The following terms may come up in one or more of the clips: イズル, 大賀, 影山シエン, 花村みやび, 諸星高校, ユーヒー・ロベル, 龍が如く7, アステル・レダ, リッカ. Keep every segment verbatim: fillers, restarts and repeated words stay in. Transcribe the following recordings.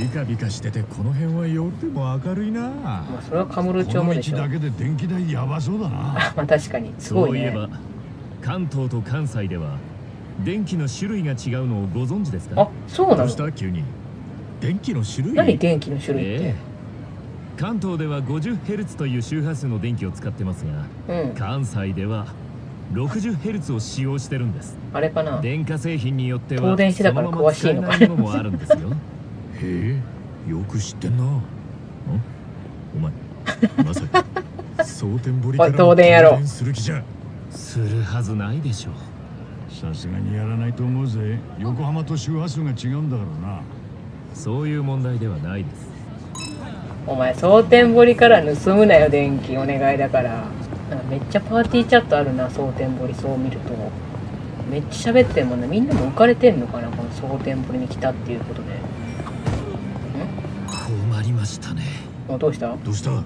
ビカビカしててこの辺は夜でも明るいな。まあそれはカムル町もでしょ。この道だけで電気代やばそうだな。まあ確かにすごいね。そういえば関東と関西では電気の種類が違うのをご存知ですか？あ、そうなの。どうした急に。電気の種類？何電気の種類って？えー関東では ごじゅうヘルツ という周波数の電気を使ってますが、うん、関西では ろくじゅうヘルツ を使用してるんです。あれかな、電化製品によっては東電してたから詳しいのかな。もあるんですよ。へえ、よく知ってんな。んお前まさか蒼天堀から東電やろうする気じゃするはずないでしょう。さすがにやらないと思うぜ。横浜と周波数が違うんだからな。そういう問題ではないです。お前、蒼天堀から盗むなよ、電気お願いだから。なんかめっちゃパーティーチャットあるな、蒼天堀、そう見ると。めっちゃ喋ってるもんね。みんなも浮かれてんのかな、この蒼天堀に来たっていうことで。ん？困りましたね。あ、どうした？どうした？こ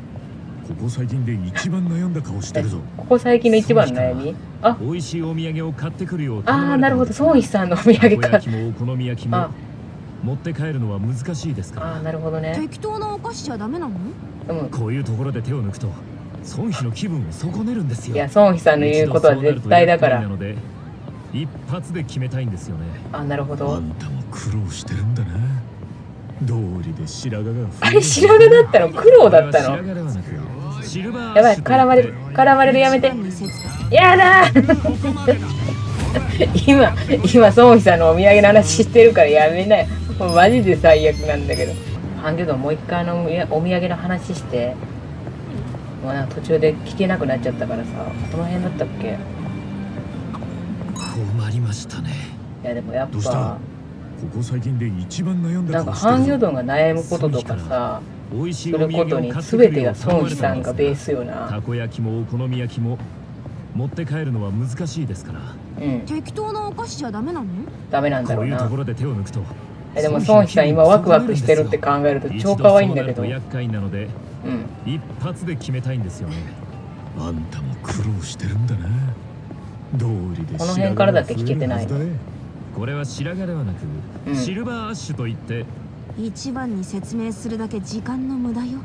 こ最近で一番悩んだ顔してるぞ。ここ最近の一番の悩み？あ、美味しいお土産を買ってくるよ。ああ、なるほど、ソウイさんのお土産か。お好み焼きも。持って帰るのは難しいですから。ああ、なるほどね。適当なお菓子じゃダメなの？うん、こういうところで手を抜くと孫妃の気分を損ねるんですよ。いや、孫妃さんの言うことは絶対だから。なので一発で決めたいんですよね。あ、なるほど。あんたも苦労してるんだな。道理で白髪が。あれ白髪だったの？苦労だったの？やばい、絡まれる絡まれる、やめて。やだー。今今孫妃さんのお土産の話してるからやめなよ。マジで最悪なんだけど。ハンギョドンもう一回あのお土産の話して、もうなんか途中で聞けなくなっちゃったからさ。どの辺だったっけ。困りましたね。いやでもやっぱここ最近で一番悩んだなんかハンギョドンが悩むこととかさ、することに全てが孫妃さんがベースよな。たこ焼きもお好み焼きも持って帰るのは難しいですから。うん、適当なお菓子じゃダメなの？ダメなんだろうな。こういうところで手を抜くと。え、でも孫妃さん今ワクワクしてるって考えると超可愛いんだけど。厄介なので、うん、一発で決めたいんですよね。あんたも苦労してるんだな。道理でこの辺からだけ聞けてない。これは白髪ではなく、うん、シルバーアッシュといって。一番に説明するだけ時間の無駄よ。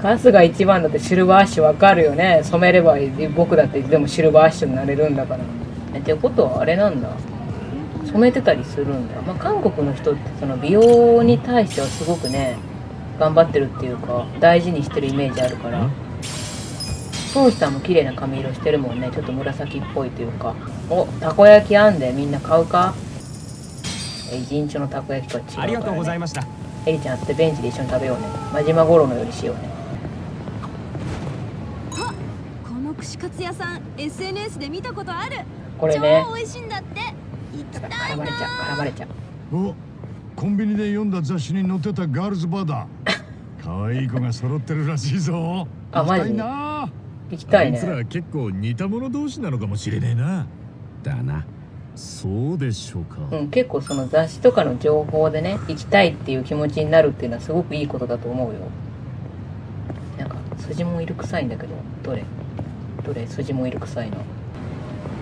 春日一番だってシルバーアッシュわかるよね。染めれば僕だってでもシルバーアッシュになれるんだから。えってことはあれなんだ、染めてたりするんだ。まあ韓国の人ってその美容に対してはすごくね頑張ってるっていうか大事にしてるイメージあるから。ソウヒさんも綺麗な髪色してるもんね。ちょっと紫っぽいというか。おたこ焼きあんでみんな買うか。一日のたこ焼きとは違うから、ね、ありがとうございました。エリちゃんってベンチで一緒に食べようね。真島五郎のようにしようね。串カツ屋さん エスエヌエス で見たことある。これね超美味しいんだって。行きたいな。絡まれちゃう絡まれちゃう。おコンビニで読んだ雑誌に載ってたガールズバーだ。可愛い子が揃ってるらしいぞ。あマジ行きたいね。あいつら結構似た者同士なのかもしれないな。だな。そうでしょうか。うん、結構その雑誌とかの情報でね行きたいっていう気持ちになるっていうのはすごくいいことだと思うよ。なんか筋もいる臭いんだけどどれどれ筋もいる臭いな。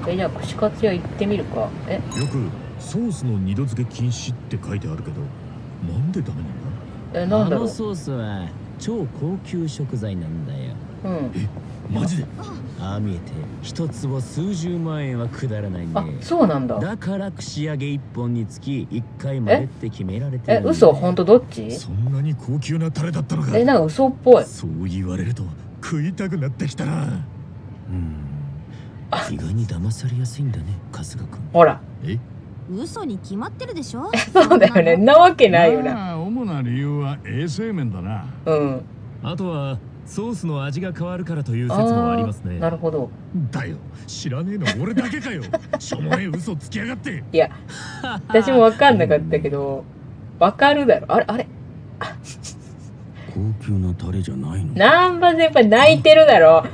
え、じゃあ串カツ屋行ってみるか。えよくソースの二度漬け禁止って書いてあるけどなんでダメなんだ。えなんだろう。あのソースは超高級食材なんだよ。うんえマジで。ああ見えて一坪数十万円はくだらないね。あそうなんだ。だから串揚げ一本につき一回までって決められてる。ええ嘘本当どっち。そんなに高級なタレだったのか。えなんか嘘っぽい。そう言われると食いたくなってきたな。うん、意外に騙されやすいんだね、春日君。ほら、え、嘘に決まってるでしょ。そうだよね、なわけないよな。主な理由は衛生面だな。うん。あとはソースの味が変わるからという説もありますね。なるほど。だよ、知らねえの俺だけかよ。しょもねえ嘘つきやがって。いや、私もわかんなかったけど、わかるだろ。あれあれ。高級なタレじゃないの。難波先輩泣いてるだろ。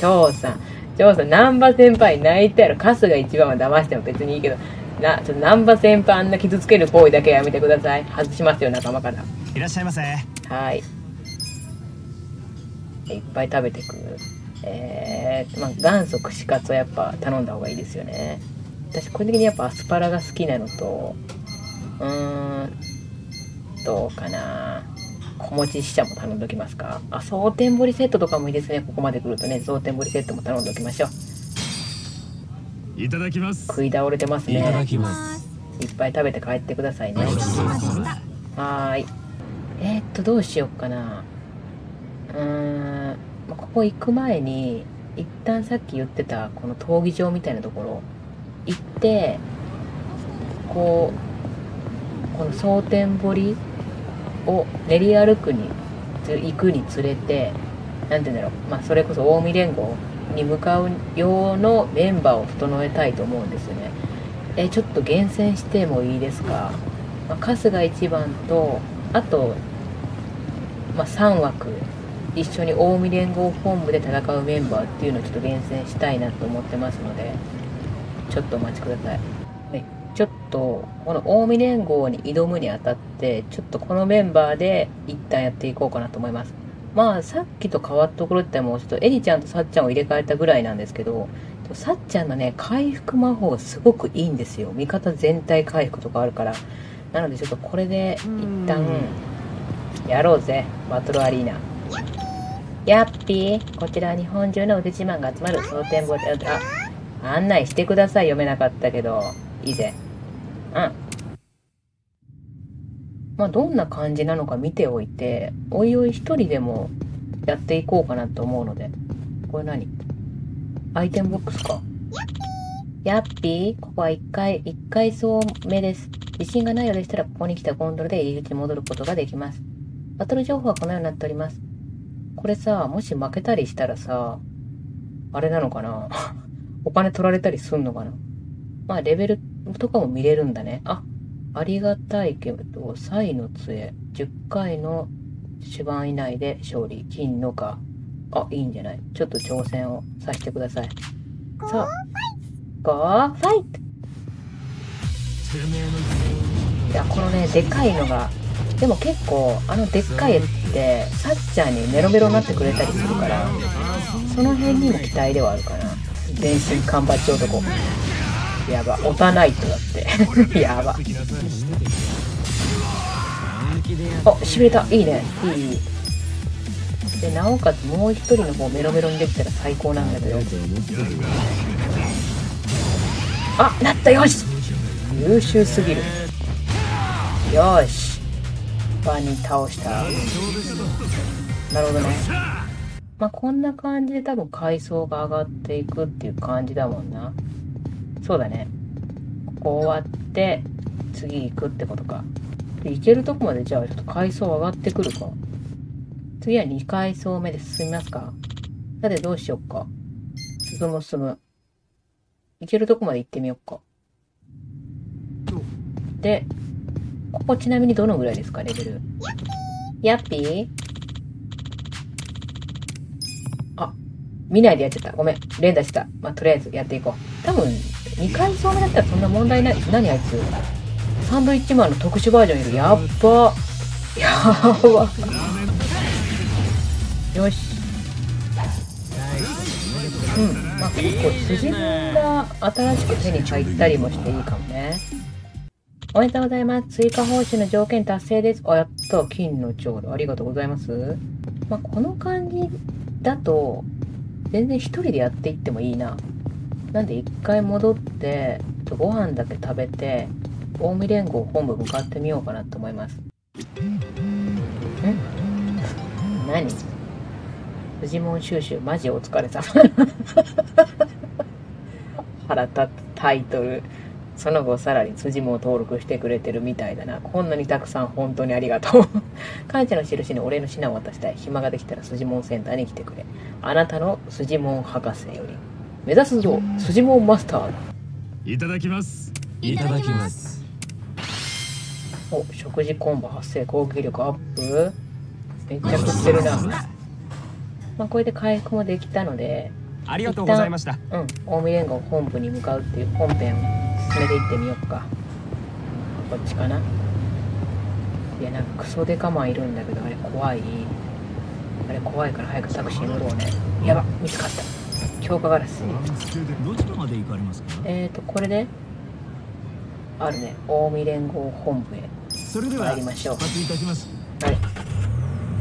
長さん、長さん、難波先輩泣いてる。春日一番は騙しても別にいいけど、な、ちょっと難波先輩あんな傷つける行為だけはやめてください。外しますよ仲間から。いらっしゃいませ。はい。いっぱい食べてくる。えー、まあ元祖串カツはやっぱ頼んだ方がいいですよね。私個人的にやっぱアスパラが好きなのと、うーん、どうかな、小餅ししゃも頼んどきますか。あ、蒼天堀セットとかもいいですね。ここまで来るとね、蒼天堀セットも頼んどきましょう。いただきます。食い倒れてますね。いただきます。いっぱい食べて帰ってくださいね。はーい。えー、っとどうしよっかな。うーん、ここ行く前に一旦さっき言ってたこの闘技場みたいなところ行って、こうこの蒼天堀を練り歩くに行くにつれて、何て言うんだろう、まあ、それこそ近江連合に向かう用のメンバーを整えたいと思うんですよね。えちょっと厳選してもいいですか。まあ、春日一番とあと、まあ、さん枠一緒に近江連合本部で戦うメンバーっていうのをちょっと厳選したいなと思ってますので、ちょっとお待ちください。はい、ちょっとこの近江連合に挑むにあたって、ちょっとこのメンバーで一旦やっていこうかなと思います。まあさっきと変わったところってもうちょっとエリちゃんとさっちゃんを入れ替えたぐらいなんですけど、さっちゃんのね回復魔法すごくいいんですよ。味方全体回復とかあるから。なのでちょっとこれで一旦やろうぜ、バトルアリーナ。やっぴー、こちら日本中の腕自慢が集まる蒼天堀。あ、案内してください。読めなかったけどいいぜ。うん、まあどんな感じなのか見ておいて、おいおい一人でもやっていこうかなと思うので。これ何、アイテムボックスか。やっぴー、ここは一回一回層目です。自信がないようでしたらここに来たゴンドルで入り口に戻ることができます。バトル情報はこのようになっております。これさ、もし負けたりしたらさ、あれなのかなお金取られたりすんのかな。まあ、レベルとかも見れるんだね。あ、ありがたいけど、才の杖。じゅっかいの手番以内で勝利。金のか。あ、いいんじゃない。ちょっと挑戦をさせてください。さあ、ゴーファイト。いや、このね、でかいのが、でも結構、あのでっかいって、さっちゃんにメロメロになってくれたりするから、その辺にも期待ではあるかな。全身缶バッチ男。やば、オタナイトだって。やば。あ、しびれた。いいね。いい、いい。で、なおかつもう一人の方メロメロにできたら最高なんだけど。あ、なった。よし、優秀すぎる。よし。バニー倒した。なるほどね。まあこんな感じで多分階層が上がっていくっていう感じだもんな。そうだね。ここ終わって次行くってことか。で行けるとこまでじゃあちょっと階層上がってくるか。次はにかい層目で進みますか。さてどうしよっか。進む進む。行けるとこまで行ってみよっか。でここちなみにどのぐらいですか、レベル。やっぴー。あ、見ないでやっちゃった。ごめん。連打した。まあ、とりあえずやっていこう。多分、にかい層目だったらそんな問題ない。何あいつ。サンドイッチマンの特殊バージョンいる。やっば。やば。よし。うん。まあ、結構、辻分が新しく手に入ったりもしていいかもね。おめでとうございます。追加報酬の条件達成です。あ、やった。金のちょうど。ありがとうございます。まあ、この感じだと、全然一人でやっていってもいいな。なんで一回戻って、ちょご飯だけ食べて、近江連合本部向かってみようかなと思います。ん？何？フジモン収集、マジお疲れ様。腹立つタイトル。その後さらに辻も登録してくれてるみたいだな。こんなにたくさん本当にありがとう。感謝の印にお礼の品を渡したい。暇ができたら辻もんセンターに来てくれ。あなたの辻もん博士より。目指すぞ、辻もんマスター。いただきます。いただきます。お、食事コンボ発生、攻撃力アップ。めっちゃ食ってるな。まあこれで回復もできたので。ありがとうございました。うん、近江連合本部に向かうっていう本編。それで行ってみようか。こっちかな。いや、なんかクソデカマンいるんだけど、あれ怖い。あれ怖いから早くタクシー乗ろうね。やば、見つかった。強化ガラス。どちらまで行かれますか？えっとこれね、あるね、近江連合本部へ参りましょう。はい、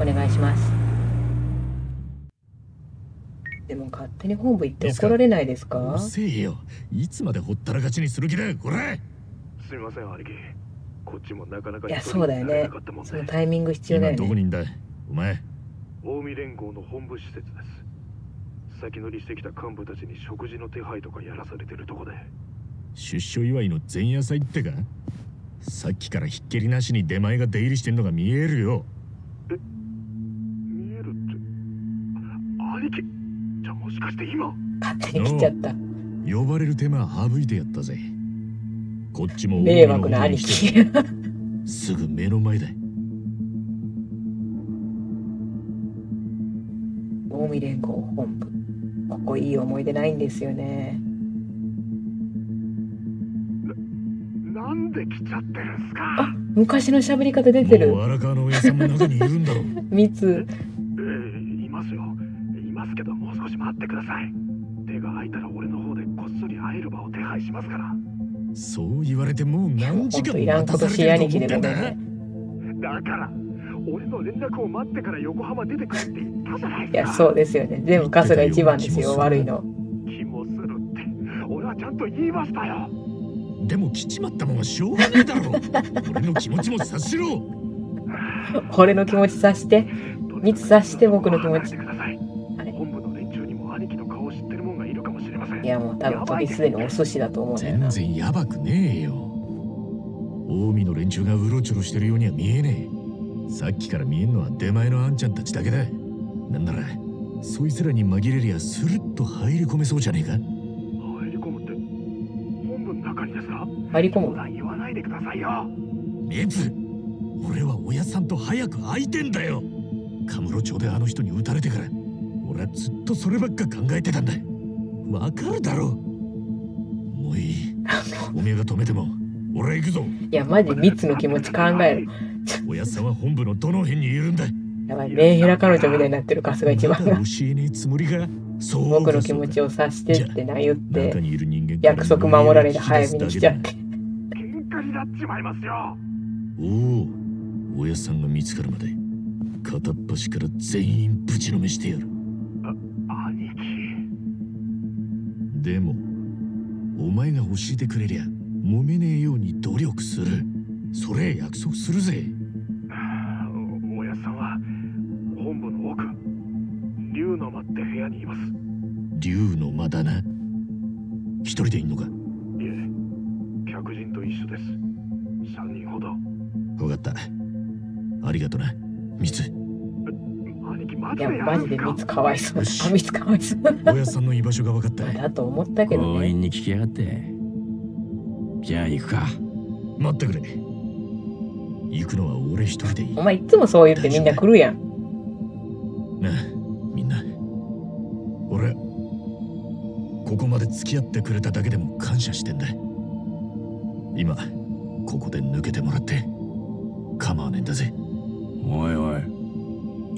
お願いします。でも勝手に本部行って怒られないですか？うるせえよ。いつまでほったらかしにする気だよ、これ。すみません、兄貴。こっちもなかなか。いや、そうだよね。そのタイミング必要だよね。今どこにいんだい、お前。近江連合の本部施設です。先乗りしてきた幹部たちに食事の手配とかやらされてるとこで。出所祝いの前夜祭ってか、さっきからひっきりなしに出前が出入りしてんのが見えるよ。え、見えるって、兄貴、じゃもしかして今勝手に来ちゃった。呼ばれる手間省いてやったぜ。こっちも迷惑な兄貴すぐ目の前だ。近江連合本部、ここいい思い出ないんですよね。な、なんで来ちゃってるんすか。あ、昔の喋り方出てる。もう荒川の親さんも中にいるんだろう。みつ、いますよ、いますけど、もう少し待ってください。手が空いたら俺の方でこっそり会える場を手配しますから。そう言われてもう何時間も待たされてると思ってんだ。だから俺の連絡を待ってから横浜出てくるって言ったじゃないですか。いや、そうですよね。全部春日が一番ですよ、悪いの。気もするって俺はちゃんと言いましたよ。でも来ちまったもんはしょうがねえだろ俺の気持ちも察しろ俺の気持ち察して、みつ察して、僕の気持ち。あれ、本部の連中にも兄貴の顔を知ってるもんがいるかもしれません。いや、もう多分飛びすでにお寿司だと思うね。全然やばくねえよ。近江の連中がうろちょろしてるようには見えねえ。さっきから見えんのは出前のあんちゃんたちだけだ。なんならそいつらに紛れりゃスルッと入り込めそうじゃねえか。入り込むって本部の中にですか？入り込む、言わないでくださいよ。みつ、俺は親さんと早く会いてんだよ。カムロ町であの人に撃たれてから俺はずっとそればっか考えてたんだ。わかるだろう。もういいおめえが止めても俺行くぞ。いや、マジみつの気持ち考える。親さんは本部のどの辺にいるんだ。やばい、メンヘラ彼女みたいになってる。春日一番が僕の気持ちを察してってな言って、約束守られて早めに来ちゃって喧嘩になっちまいますよ。おお、親さんが見つかるまで片っ端から全員ぶちのめしてやる。あ、兄貴。でもお前が教えてくれりゃ揉めねえように努力する。それ約束するぜ。おやさんは本部の奥、龍の間って部屋にいます。龍の間だな。一人でいんのか？いえ、客人と一緒です。三人ほど。わかった、ありがとな、みつ。いや、マジでみつかわいそう。あ、みつかわいそうおやさんの居場所がわかった。だと思ったけどね。強引に聞きやがって。じゃあ行くか。待ってくれ、行くのは俺一人でいい。お前いつもそう言ってみんな来るやん。なあ、みんな、俺ここまで付き合ってくれただけでも感謝してんだ。今ここで抜けてもらって構わねえんだぜ。おいお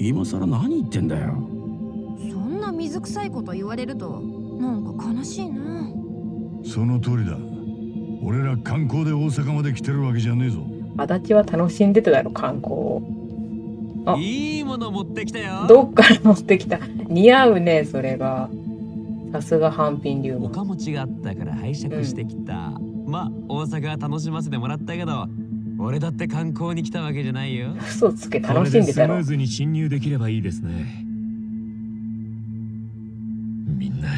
い、今さら何言ってんだよ。そんな水臭いこと言われるとなんか悲しいな。その通りだ。俺ら観光で大阪まで来てるわけじゃねえぞ。足立は楽しんでただろ、観光を。あ、いいもの持ってきたよ。どっから持ってきた。似合うね、それが。さすが半品流。おかもちがあったから拝借してきた、うん、まあ大阪は楽しませてもらったけど、俺だって観光に来たわけじゃないよ。嘘つけ、楽しんでたろ。これでスムーズに侵入できればいいですね。みんな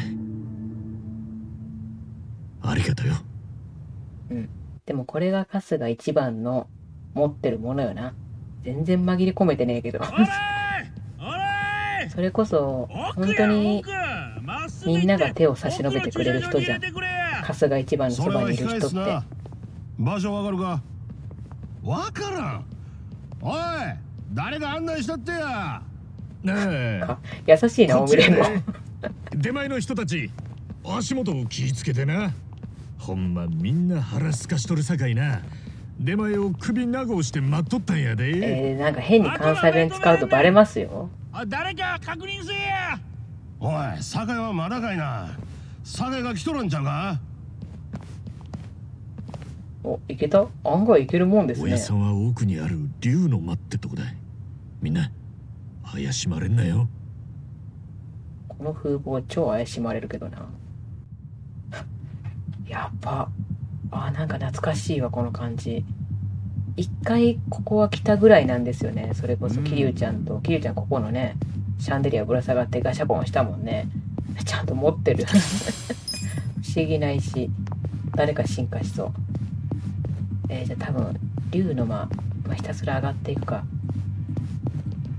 ありがとうよ。うん、でもこれが春日一番の持ってるものよな。全然紛れ込めてねえけどそれこそ本当にみんなが手を差し伸べてくれる人じゃん、春日一番のそばにいる人って。場所わかるか？わからん。おい、誰が案内したってや。優しいな、おみれも出前の人たち、足元を気ぃつけてな。ほんまみんな腹すかしとるさかいな。出前を首なごして待っとったんやで。えー、なんか変に関西弁使うとバレますよ。誰か確認せえや。おい、酒はまだかいな。酒が来とるんちゃうか。お、いけた。案外いけるもんですね。おやさんは奥にある竜の間ってとこだ。みんな怪しまれんなよ。この風貌超怪しまれるけどな。やっぱあ、なんか懐かしいわ、この感じ。一回ここは来たぐらいなんですよね。それこそ桐生ちゃんと、桐生ちゃんここのねシャンデリアぶら下がってガシャポンしたもんね。ちゃんと持ってる。不思議な石。誰か進化しそう。えー、じゃあ多分竜の間、まあ、ひたすら上がっていくか。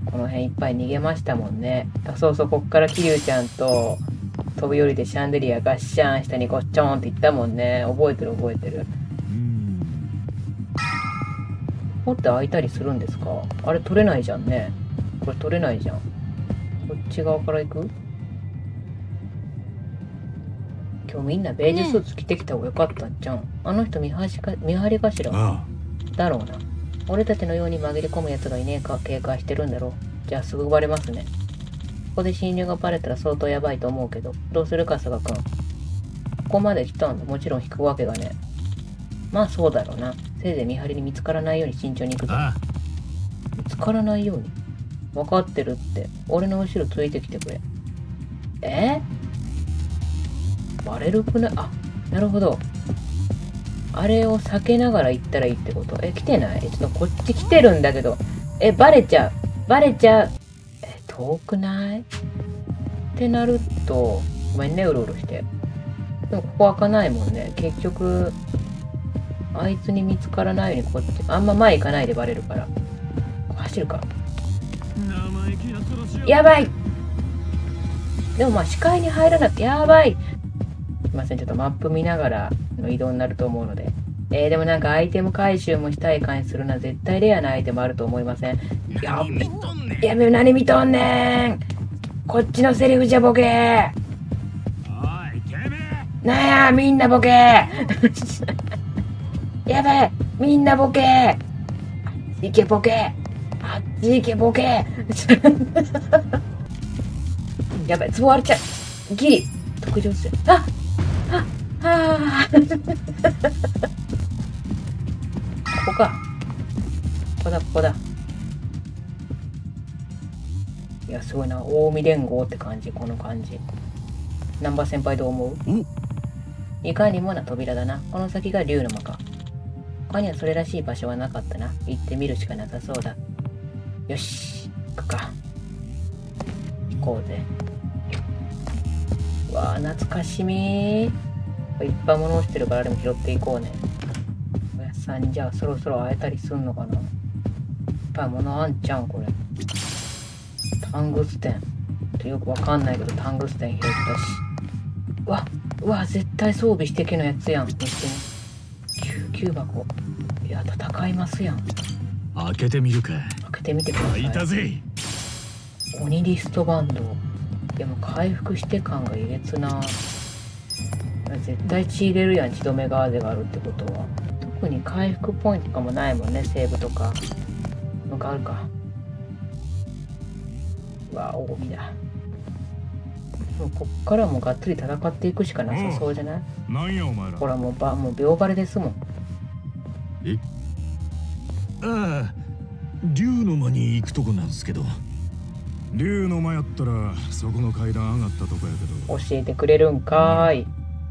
この辺いっぱい逃げましたもんね。あ、そうそう、こっから桐生ちゃんと飛び降りてシャンデリアガッシャン下にゴッチョンっていったもんね。覚えてる覚えてる。持って開いたりするんですか。あれ取れないじゃんね。これ取れないじゃん。こっち側から行く。今日みんなベージュスーツ着てきた方がよかったんじゃん。あの人見張りか、見張りかしら。ああだろうな。俺たちのように紛れ込むやつがいねえか警戒してるんだろう。じゃあすぐバレますね。ここで侵入がバレたら相当やばいと思うけど、どうするか佐賀君。ここまで来たんだ。もちろん引くわけがね。まあそうだろうな。せいぜい見張りに見つからないように慎重に行くぞ。ああ見つからないように。分かってるって。俺の後ろついてきてくれ。えー、バレるくない。あ、なるほど。あれを避けながら行ったらいいってこと。え、来てない。え、ちょっとこっち来てるんだけど。え、バレちゃう。バレちゃう。え、遠くないってなると、ごめんね、うろうろして。でもここ開かないもんね。結局、あいつに見つからないようにこっち、あんま前行かないでバレるから。走るか。やばい。でもまあ視界に入らなくて、やばい。すいません、ちょっとマップ見ながらの移動になると思うので。えー、でもなんかアイテム回収もしたい感じするな。絶対レアなアイテムあると思いません。やべ、やべ、何見とんねん。こっちのセリフじゃボケー。おい、てめえ。なんや、みんなボケー。やべえ、みんなボケー。いけボケー。あっち行けボケー。やべえ、つぼわれちゃう。ギリ特上する。あっああここか。ここだここだ。いやすごいな、近江連合って感じ。この感じ難波先輩どう思う。んいかにもな扉だな。この先が竜の間か。他にはそれらしい場所はなかったな。行ってみるしかなさそうだ。よし行くか。行こうぜ。うわあ懐かしみー。いっぱい物落ちてるからでも拾っていこうね。おやさんにじゃあそろそろ会えたりすんのかな。いっぱい物あんちゃんこれ。タングステンってよくわかんないけどタングステン拾ったし。うわうわ絶対装備してけのやつやん。救急箱。いや戦いますやん。開けてみるか。開けてみてください。いたぜ鬼リストバンド。でも回復して感がえげつな。絶対血入れるやん。血止めガーゼがあるってことは特に回復ポイントとかもないもんね。セーブとかなんかあるか。うわ大見だ。もうこっからもがっつり戦っていくしかなさそうじゃない？なんやお前ら。ほらもうばもう秒バレですもん。え？ああ、竜の間に行くとこなんですけど。竜の間やったらそこの階段上がったとこやけど。教えてくれるんかーい。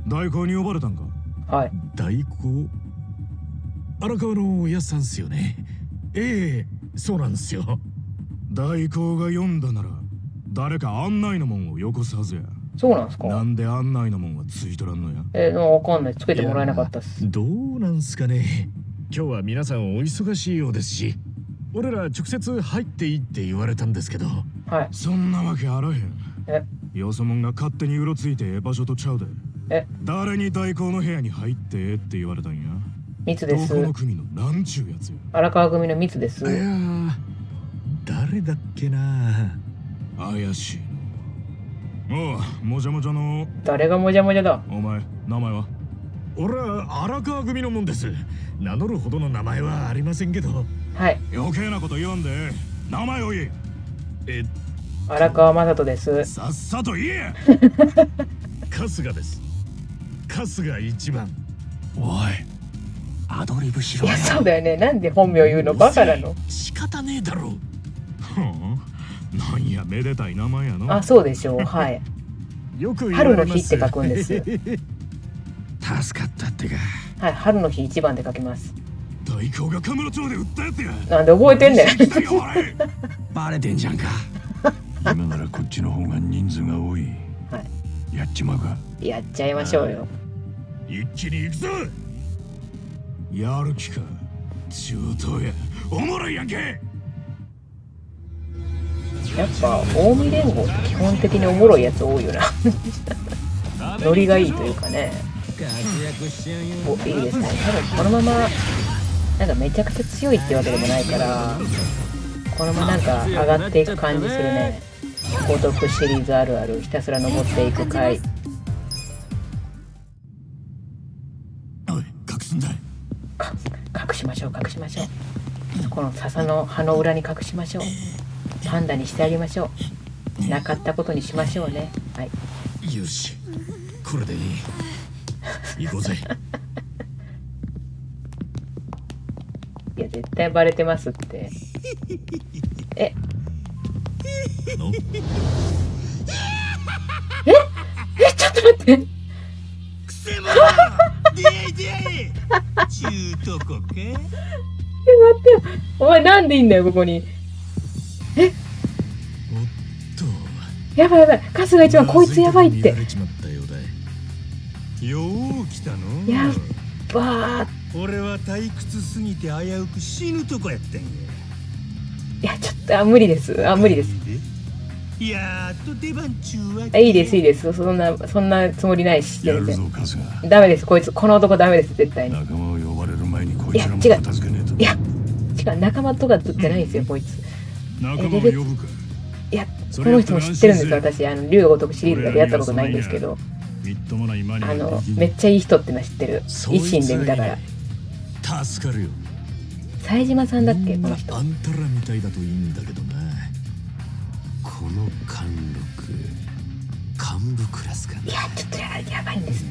代行に呼ばれたんか。はい。代行？荒川のおやっさんっすよね。ええ、そうなんですよ。代行が呼んだなら。誰か案内のもんをよこすはずや。そうなんすか。なんで案内のもんはついとらんのや。えー、わかんない。つけてもらえなかったっす。どうなんすかね。今日は皆さんお忙しいようですし、俺ら直接入っていいって言われたんですけど。はい。そんなわけあらへん。え、よそもんが勝手にうろついてええ場所とちゃうで。え、誰に代行の部屋に入ってええって言われたんや。密です。どこの組のなんちゅうやつや。荒川組の密です。いやー、誰だっけな。怪しい。おう、もじゃもじゃの。誰がもじゃもじゃだ。お前、名前は。俺は荒川組のもんです。名乗るほどの名前はありませんけど。はい。余計なこと言わんで。名前を言え。え。荒川雅人です。さっさと言え。春日です。春日一番。おい。アドリブしろ。いや、そうだよね。なんで本名言うの、バカなの。仕方ねえだろ。なんやめでたい名前やの。あ、そうでしょう。はい。よく春の日って書くんです。助かったってか。はい、春の日一番で書きます。大工がカムロ町で売ったやつや。なんで覚えてんねん。バレてんじゃんか。今ならこっちの方が人数が多い。はい。やっちまうか。やっちゃいましょうよ。一気に行くぞ。やる気か。中東や。おもろいやんけ。やっぱ近江連合って基本的におもろいやつ多いよな。ノリがいいというかね。お、いいですね。多分このままなんかめちゃくちゃ強いってわけでもないから、このままなんか上がっていく感じするね。孤独シリーズあるある、ひたすら登っていく回。おい、隠すんだい。か、隠しましょう、隠しましょう。この笹の葉の裏に隠しましょう。パンダにしてあげましょう。なかったことにしましょうね。はい、よし、これでいい。行こうぜ。いや、絶対バレてますって。えええ、ちょっと待って。くせ者デイデイちゅうとこか。え、待ってよ、お前なんでいんだよここに。え、おっと、やばいやばい、春日一番こいつやばいって。やっばー。俺は退屈すぎて危うく死ぬとこやったんや。いや、ちょっと、あ、無理です、あ、無理です。やっと出番中は。いいです、いいです、そんなそんなつもりないし。ダメです、こいつ、この男ダメです、絶対に。仲間を呼ばれる前にこいつらも片付けねえと。いや違う、仲間とかじゃないですよ、こいつ。いや、この人も知ってるんですよ。私、あの竜ごとくシリーズだけやったことないんですけど、あのめっちゃいい人ってのは知ってる。維新で見たから。冴島さんだっけ、この人。あんたらみたいだといいんだけどな。この貫禄、幹部クラスかな。いや、ちょっと や, やばいんですっ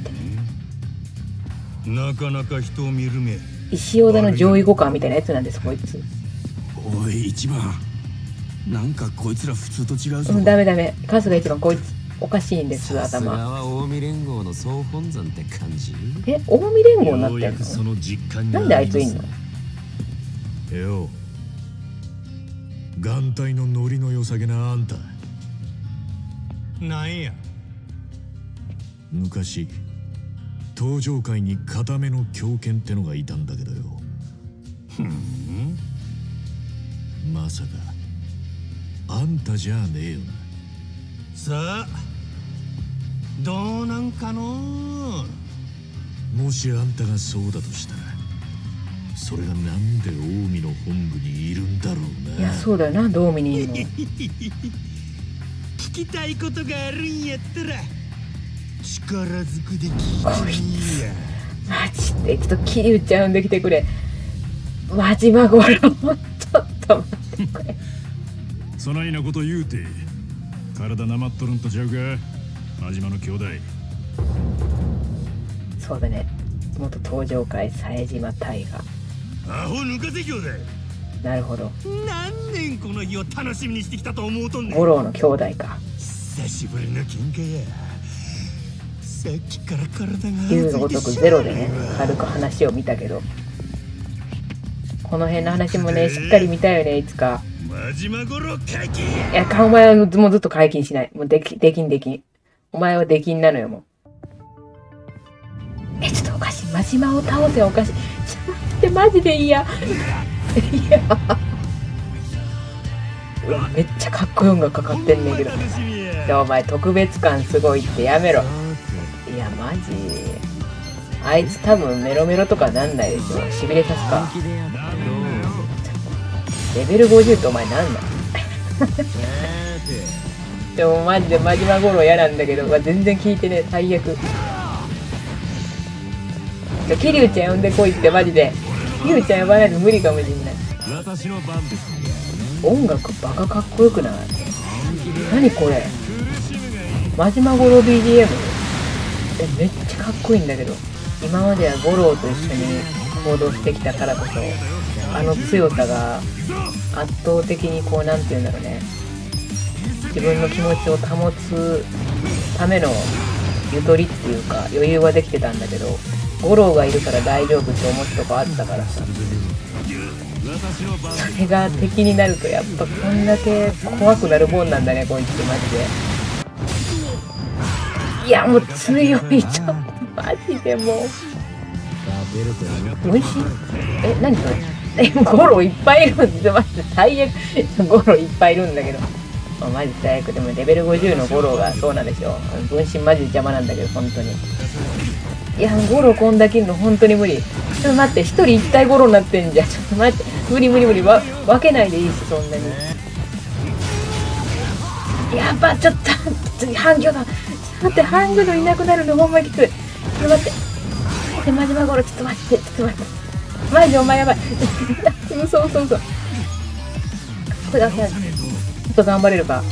て。なかなか人を見る目。石尾田の上位互換みたいなやつなんです、こいつ。おい、一番、なんかこいつら普通と違うぞ。ダメダメ、春日一番こいつおかしいんです、頭。さすがは近江連合の総本山って感じ。え、近江連合になってるの。なんであいついんの。よ、眼帯のノリの良さげなあんた。なんや。昔登場界に固めの狂犬ってのがいたんだけどよ。ふん。まさか。あんたじゃねえよな。さあ、どうなんかの。もしあんたがそうだとしたら、それがなんで近江の本部にいるんだろうな。いや、そうだよ、なんで近江にいるの。聞きたいことがあるんやったら力ずくで聞いていいや。マジでちょっと桐生ちゃんできてくれ。マジまごろ。ちょっと待ってくれ。そないなこと言うて、体なまっとるんとちゃうか、真島の兄弟。そうだね、元登場界冴島大河。アホ抜かせ兄弟。なるほど。何年この日を楽しみにしてきたと思うとんねん。五郎の兄弟か。久しぶりの喧嘩や。さっきから体が。竜のごとくゼロでね、軽く話を見たけど。この辺の話もね、しっかり見たよね、いつか。いや、お前はもうずっと解禁しない。もうでき、できんできん。お前はできんなのよ、もう。え、ちょっとおかしい。真島を倒せ、おかしい。ちょっと待って、マジでいいや。いや。うわ、めっちゃかっこいい音楽かかってんねんけど。いや、お前、特別感すごいってやめろ。いや、マジ。あいつ多分メロメロとかなんないでしょ。痺れさすか。レベルごじゅうってお前なんだ。でもマジで真島五郎嫌なんだけど、全然聞いてね、最悪。桐生ちゃん呼んでこいって、マジで。桐生ちゃん呼ばないと無理かもしれない。音楽バカかっこよくない。何これ、マジマゴロ ビージーエム？ え、めっちゃかっこいいんだけど。今まではゴローと一緒に行動してきたからこそ、あの強さが圧倒的にこう、なんて言うんだろうね、自分の気持ちを保つためのゆとりっていうか余裕はできてたんだけど、ゴローがいるから大丈夫って思ったとこあったからさ、それが敵になるとやっぱこんだけ怖くなるもんなんだね、こいつマジで。いやもう強い、ちょっとマジでもうおいしい。え、何それ、え、ゴローいっぱいいるんで、マジで最悪ゴローいっぱいいるんだけど、マジ最悪。でもレベルごじゅうのゴローがそうなんですよ。分身マジで邪魔なんだけど、本当に。いやゴローこんだけいるの本当に無理。ちょっと待って、ひとりいち体ゴローになってんじゃん。ちょっと待って、無理無理無理、わ分けないでいいし、そんなに。やば、ちょっと次半魚だ。ちょっと待って、半魚のいなくなるのほんまきつい。ちょっと待って、マジマゴロー、ちょっと待って、ちょっと待って、マジお前やばい。嘘嘘嘘、これだけやん。ちょっと頑張れるか、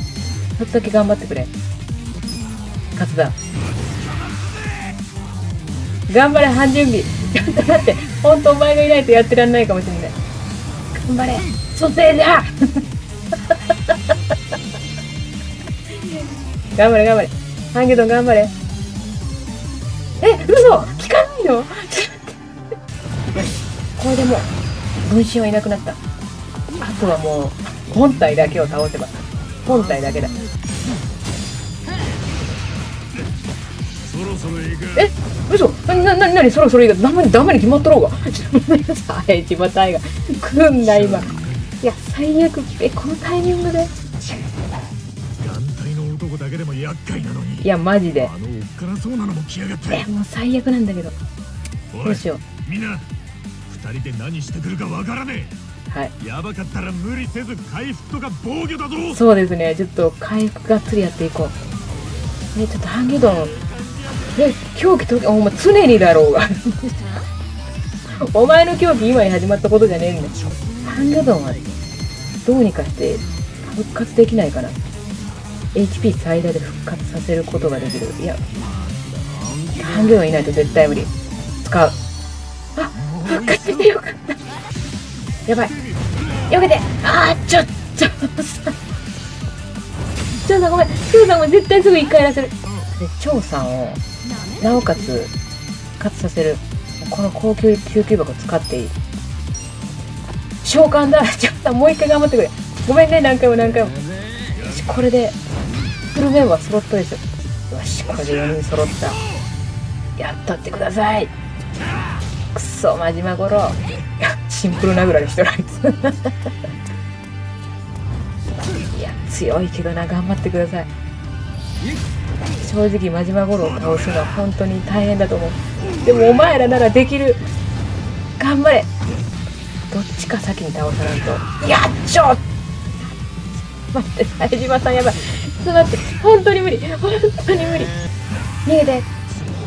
ちょっとだけ頑張ってくれ、勝つだ。頑張れ、半準備。ちょっと待って、ほんとお前がいないとやってらんないかもしれない。頑張れ、蘇生だ。頑張れ頑張れ、ハンゲドン頑張れ。え、嘘、聞かないの。よし、これでもう分身はいなくなった。あとはもう本体だけを倒せば、本体だけだ。え、嘘、な、な、なに、そろそろいいが、ダメ、ダメに決まっとろうが。あれ、決まったいが。来んな、今。いや、最悪、え、このタイミングで。いや、マジで。え、もう最悪なんだけど。どうしよう。みんな、二人で何してくるかわからねえ。はい、やばかったら無理せず回復とか防御だぞ。そうですね、ちょっと回復がっつりやっていこう。ね、ちょっとハンゲドン、ね、狂気と、お前常にだろうが。お前の狂気今に始まったことじゃねえんだよ。ハンゲドンはどうにかして復活できないかな。エイチピー 最大で復活させることができる。いや、ハンゲドンいないと絶対無理。使う。あ、復活してよかった。やばい、よけて。あー、ちょっとさ、チョウさんごめん、チョウさんも絶対すぐいっかいやらせる。チョウさんをなおかつ復活させる、この高級救急箱使っていい。召喚だ。チョウさんもういっかい頑張ってくれ。ごめんね、何回も何回も。よし、これでフルメンバー揃ったですよ。よし、これでよにん揃った。やっとってください。くそ、マジマゴロ。シンプルなぐらいしてるあいつ。いや、強いけどな、頑張ってください。正直マジマゴロを倒すのは本当に大変だと思う。でもお前らならできる、頑張れ。どっちか先に倒さないと。いや、ちょっと待って、冴島さんやばい。ちょっと待って、本当に無理、本当に無理。逃げて。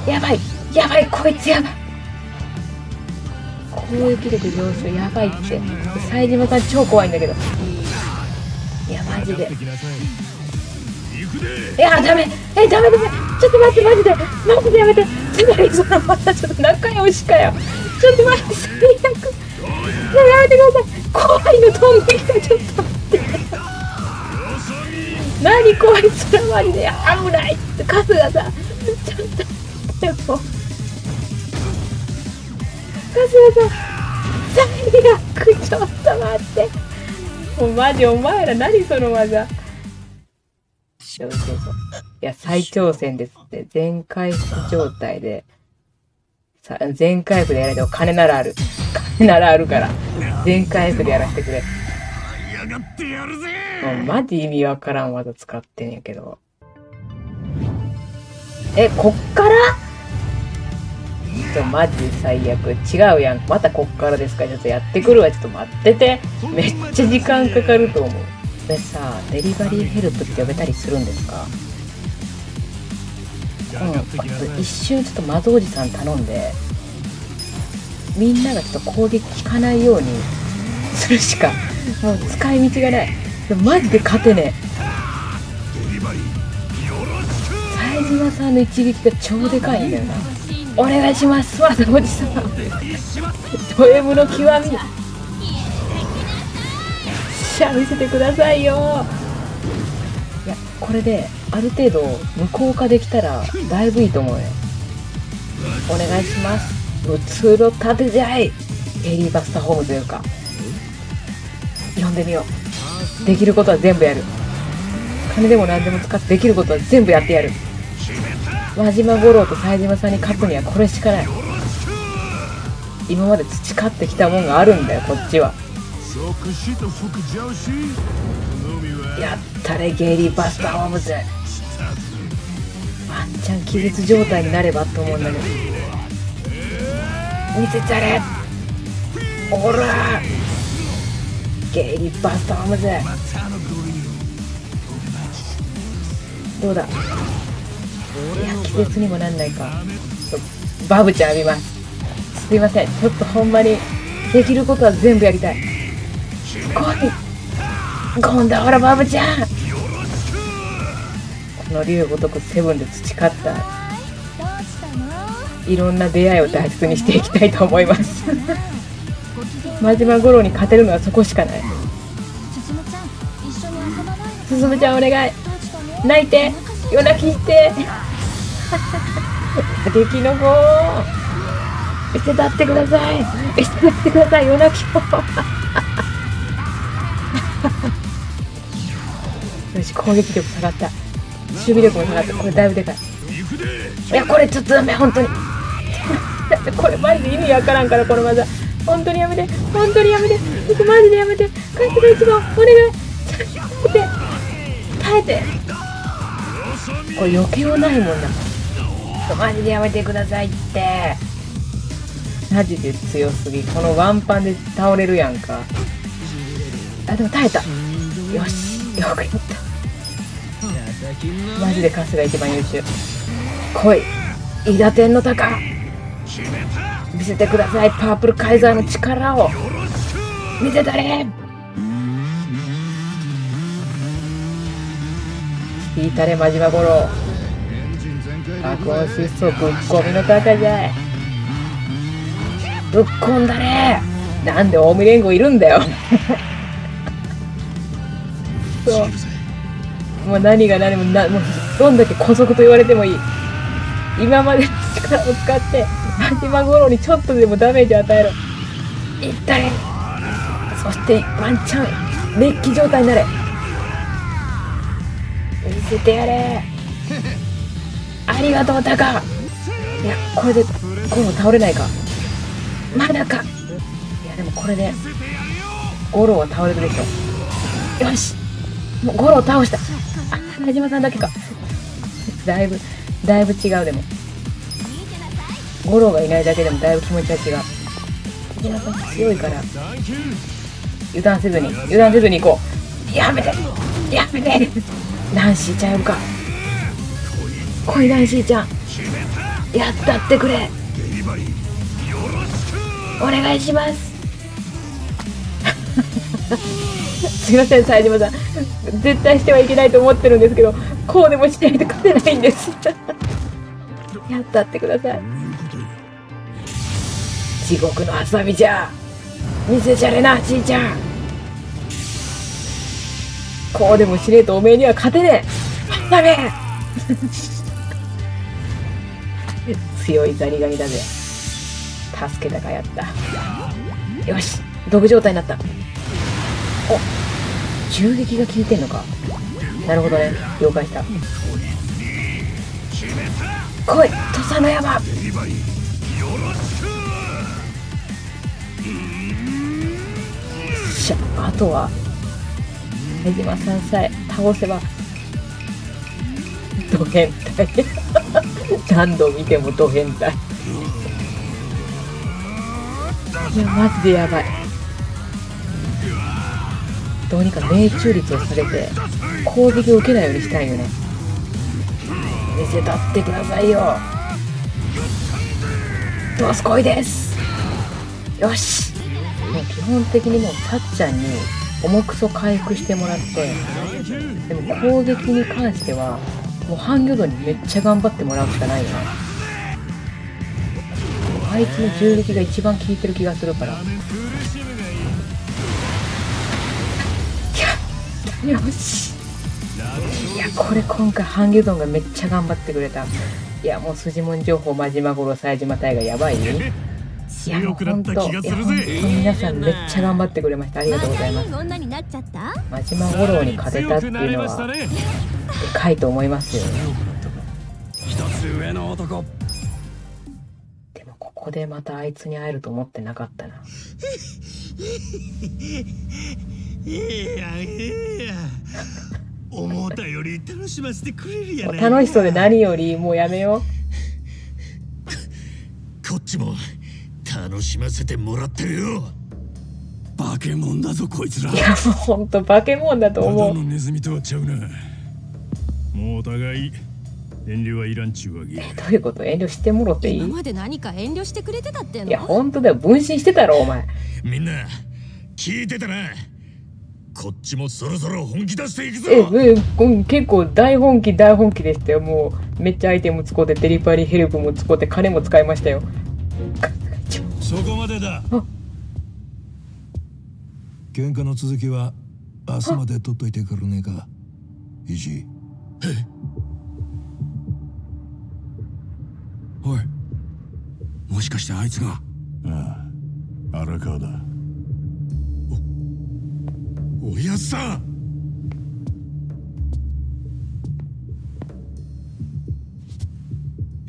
やばいやばい、こいつやばい。攻撃力上昇、やばいって。冴島さん超怖いんだけど。いやマジで、いやダメ、え、ダメダメ、ちょっと待って、マジでマジでやめて。ちょっとそのまたちょっと仲良しかよ。ちょっと待って、最悪、やめてください。怖いの飛んできた。ちょっと待って、何怖い空回りで、危ない。春日さん、ちょっと待って、もう春日さん、最悪、ちょっと待って。もうマジ、お前ら何その技。そうそうそう。いや、再挑戦ですって。全回復状態で。さ、全回復でやられても金ならある。金ならあるから。全回復でやらせてくれ。もうマジ意味わからん技使ってんやけど。え、こっから？ちょ、マジ最悪、違うやん。またこっからですか。ちょっとやってくるわ。ちょっと待ってて、めっちゃ時間かかると思う。これさ、デリバリーヘルプって呼べたりするんですか？うん、一瞬ちょっとマゾおじさん頼んで、みんながちょっと攻撃効かないようにするしかもう使い道がない。マジで勝てねえ。宮島さんの一撃が超でかいんだよな。お願いします、空のおじさん。ド M の極み。よっしゃ見せてくださいよ。いやこれである程度無効化できたらだいぶいいと思うよ。お願いします、普通の盾じゃい。ヘリーバスターホームというか呼んでみよう。できることは全部やる。金でも何でも使ってできることは全部やってやる。輪島五郎と冴島さんに勝つにはこれしかない。今まで培ってきたもんがあるんだよこっちは。やったれゲイリーバスターホームズ。ワンチャン気絶状態になればと思うんだけど、見せちゃれ。おらゲイリーバスターホームズどうだ。いや気絶にもなんないか。バブちゃん浴びます。すいません、ちょっとほんまにできることは全部やりたい。来い今度は。ほらバブちゃん、この竜如くセブンで培ったいろんな出会いを大切にしていきたいと思います。真島五郎に勝てるのはそこしかない。すずむちゃんお願い、泣いて夜泣きして。できのこ見せたってください、見せたってください夜泣きを。よし攻撃力下がった、守備力も下がった。これだいぶでかい。いやこれちょっとダメ本当に。これマジで意味わからんから、この技本当にやめて、本当にやめて、僕マジでやめて、帰ってくれ一番お願い。耐えて耐えて、これ余計はないもんな。マジでやめてくださいって。マジで強すぎ。このワンパンで倒れるやんか。あでも耐えた、よしよくやった。マジでカスが一番優秀。来いイダ天の鷹、見せてくださいパープルカイザーの力を見せたれ。引いたれ、真島五郎。あ、この疾走ぶっ込みの高じゃい。ぶっ込んだれ。なんで近江連合いるんだよ。そう。もう何が何もな、もうどんだけ姑息と言われてもいい。今までの力を使って、真島五郎にちょっとでもダメージを与えろ。いったれ。そしてワンチャン、熱気状態になれ。見せてやれ。ありがとうタカ。いやこれでゴロ倒れないかまだか。いやでもこれでゴロは倒れるでしょ。よしもうゴロを倒した。あ冴島さんだけか。だいぶだいぶ違う。でもゴロがいないだけでもだいぶ気持ちは違う。冴島さん強いから油断せずに油断せずに行こう。やめてやめて。ナンシーちゃん呼ぶか。来いナンシーちゃん、やったってくれお願いします。すいません冴島さん、絶対してはいけないと思ってるんですけど、こうでもしないと勝てないんです。やったってください。地獄のハサミじゃ見せちゃれナンシーちゃん、こうでもしねえとおめえには勝てねえ。ダメ。強いザリガニだぜ。助けたかやった。よし、毒状態になった。お、銃撃が効いてんのか。なるほどね、了解した。来い、土佐の山。しゃ、あとは。冴島さんさえ倒せばド変態。何度見てもド変態。いやマジでやばい。どうにか命中率を下げて攻撃を受けないようにしたいよね。見せたってくださいよ。どすこいです。よしもう基本的にもうさっちゃんに重くそ回復してもらって、でも攻撃に関してはもうハンギョドンにめっちゃ頑張ってもらうしかないよな。あいつの銃撃が一番効いてる気がするから。いやよし、いやこれ今回ハンギョドンがめっちゃ頑張ってくれた。いやもう筋もん情報、真島五郎、冴島大河やばいね。いやもうほんと、いやほんと皆さんめっちゃ頑張ってくれました。ありがとうございます。真島五郎に勝てたっていうのはでかいと思いますよね。でもここでまたあいつに会えると思ってなかったな。いやいや思ったより楽しませてくれるやないか。楽しそうで何よりもうやめよう。こっちも楽しませてもらってるよ。バケモンだぞこいつら。いやもうほんとバケモンだと思う。ただのネズミとはちゃうな。もうお互い遠慮はいらんちゅうわけ。どういうこと？遠慮してもろていい？今まで何か遠慮してくれてたっての？いやほんとだよ、分身してたろお前。みんな聞いてたな。こっちもそろそろ本気出していくぞ。ええ、結構大本気大本気でしたよ。もうめっちゃアイテム使ってデリバリーヘルプも使って金も使いましたよ。そこまでだ。喧嘩の続きは明日まで取っといてくれねえか、イジ。おい、もしかしてあいつが。ああ、荒川だ。おやつさん。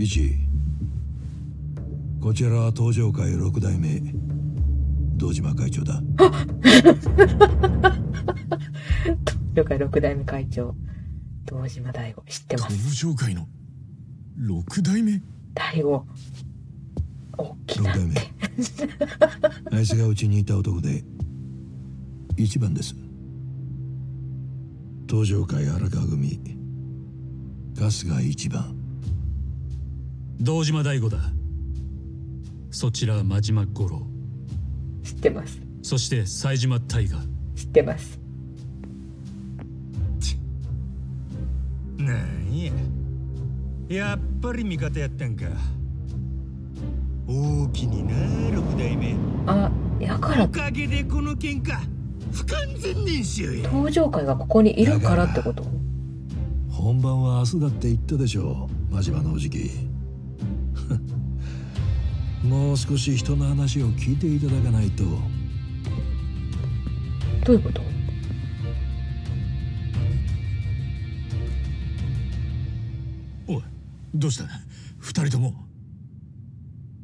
イジ、こちらは東上会六代目堂島会長だ。東上会六代目会長堂島大吾、知ってます。東上会の六代目大吾、大きな六代目。あいつがうちにいた男で一番です。東上会荒川組春日一番、堂島大吾だ。そちらは真島五郎、知ってます。そして冴島大河、知ってます。なんや、やっぱり味方やったんか。大きにな六代目。あ、やからおかげでこの喧嘩不完全燃焼や。東上会がここにいるからってこと。本番は明日だって言ったでしょう、真島のおじき。もう少し人の話を聞いていただかないと。どういうこと？おい、どうした？二人とも。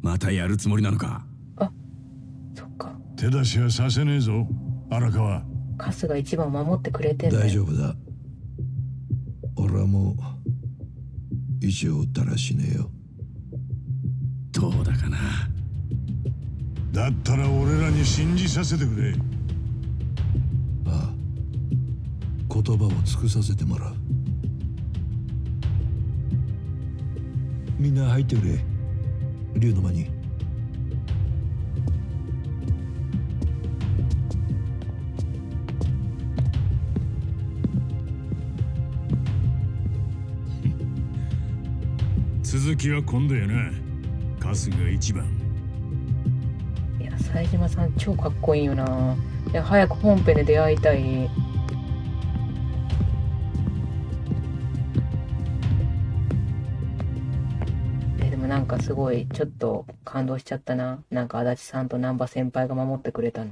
またやるつもりなのか。あ、そっか。手出しはさせねえぞ、荒川。春日一番守ってくれてんだよ。大丈夫だ。俺はもう一応撃ったら死ねえよ。どうだかな。だったら俺らに信じさせてくれ。ああ、言葉を尽くさせてもらう。みんな入ってくれ、竜の間に。続きは今度やな。春日一番。いや冴島さん超かっこいいよな。いや早く本編で出会いたい。えでもなんかすごいちょっと感動しちゃったな。なんか足立さんと難波先輩が守ってくれたの。